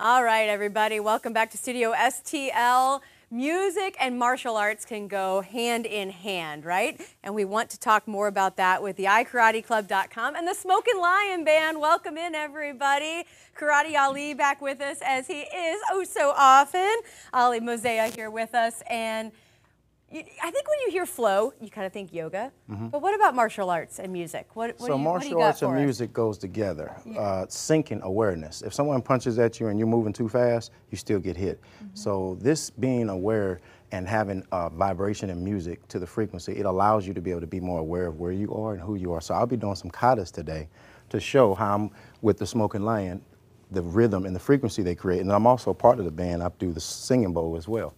All right, everybody, welcome back to Studio STL. Music and martial arts can go hand in hand, right? And we want to talk more about that with the iKarateClub.com and the Smokin' Lion Band. Welcome in, everybody. Karate Ali back with us, as he is oh so often. Ali Moseia here with us. And I think when you hear flow, you kind of think yoga. But what about martial arts and music? Martial arts and music goes together. Syncing awareness. If someone punches at you and you're moving too fast, you still get hit. So this being aware and having vibration and music to the frequency, it allows you to be able to be more aware of where you are and who you are. So I'll be doing some katas today to show how I'm with the Smokin' Lion, the rhythm and the frequency they create. And I'm also part of the band. I do the singing bowl as well,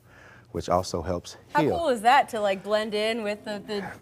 which also helps heal. How cool is that to like blend in with the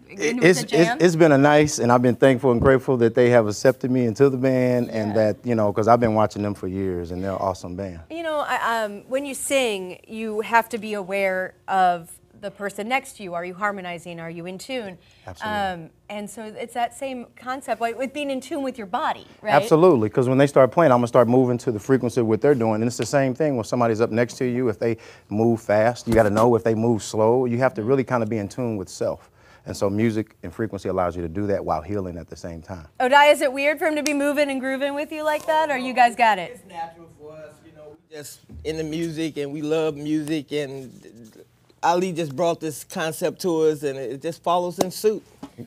jam? It's been a nice, and I've been thankful and grateful that they have accepted me into the band, and that, you know, because I've been watching them for years, and they're an awesome band. You know, when you sing, you have to be aware of the person next to you. Are you harmonizing? Are you in tune? Absolutely. And so it's that same concept, like with being in tune with your body, right? Absolutely, because when they start playing, I'm gonna start moving to the frequency of what they're doing, and it's the same thing when somebody's up next to you. If they move fast, you gotta know. If they move slow, you have to really kind of be in tune with self. And so music and frequency allows you to do that while healing at the same time. Odai, is it weird for him to be moving and grooving with you like that, or you guys got it? It's natural for us, you know, we just in the music, and we love music, and Ali just brought this concept to us, and it just follows in suit.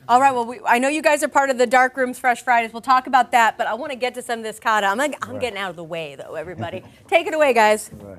All right, well, I know you guys are part of the Dark Rooms Fresh Fridays. We'll talk about that, but I want to get to some of this kata. I'm getting out of the way, though, everybody. Take it away, guys. All right.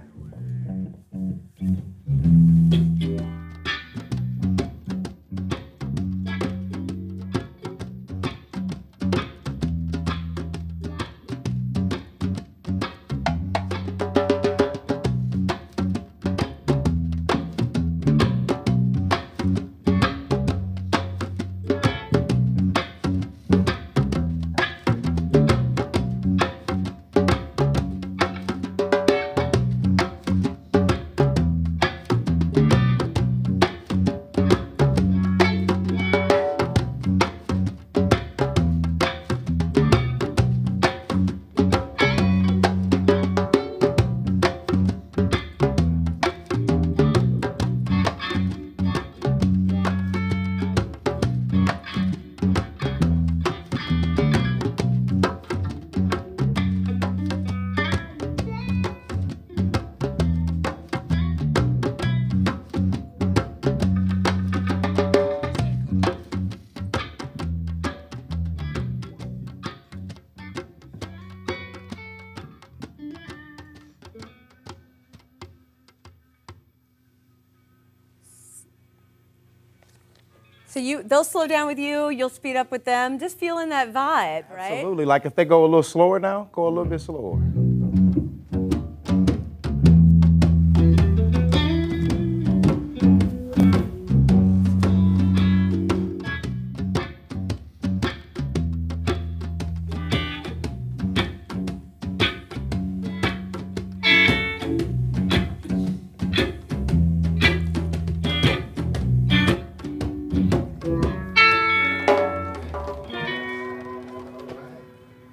So they'll slow down with you, you'll speed up with them, just feeling that vibe, right? Absolutely, like if they go a little slower now, go a little bit slower.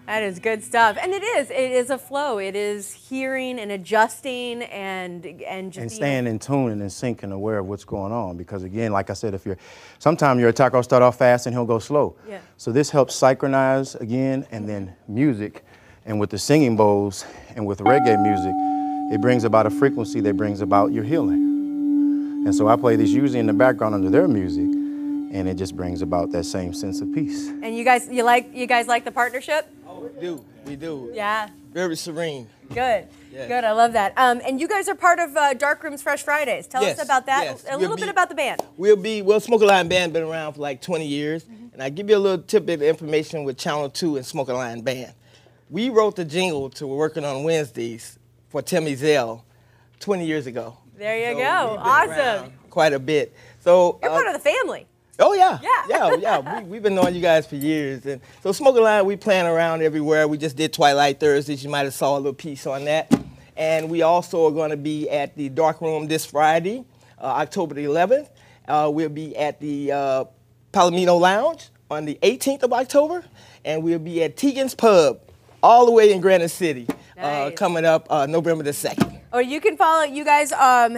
That is good stuff, and it is a flow. It is hearing and adjusting and staying in tune and in sync and aware of what's going on. Because again, like I said, if sometimes your attack will start off fast and he'll go slow. Yeah. So this helps synchronize again, and then music, and with the singing bowls and with reggae music, it brings about a frequency that brings about your healing. And so I play this usually in the background under their music, and it just brings about that same sense of peace. And you guys like the partnership? We do. Yeah. Very serene. Good. Yes. Good. I love that. And you guys are part of Dark Rooms Fresh Fridays. Tell us about that. Yes. A little bit about the band. Well, Smokin' Lion Band been around for like 20 years, and I give you a little tidbit of information with Channel 2 and Smokin' Lion Band. We wrote the jingle to Working on Wednesdays for Timmy Zell 20 years ago. There you go. Awesome. Quite a bit. So you're part of the family. Oh, yeah. Yeah. We've been knowing you guys for years. And so Smokin' Lion, we playing around everywhere. We just did Twilight Thursdays. You might have saw a little piece on that. And we also are going to be at the Dark Room this Friday, October the 11th. We'll be at the Palomino Lounge on the 18th of October. And we'll be at Tegan's Pub all the way in Granite City nice. Coming up November the 2nd. Or you can follow, you guys have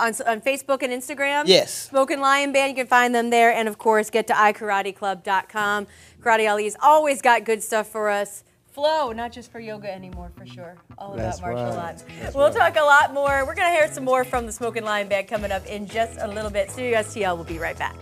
on Facebook and Instagram. Yes. Smokin' Lion Band, you can find them there. And, of course, get to iKarateClub.com. Karate Ali's always got good stuff for us. Flow, not just for yoga anymore, for sure. All about martial arts. We'll talk a lot more. We're going to hear some more from the Smokin' Lion Band coming up in just a little bit. Studio STL will be right back.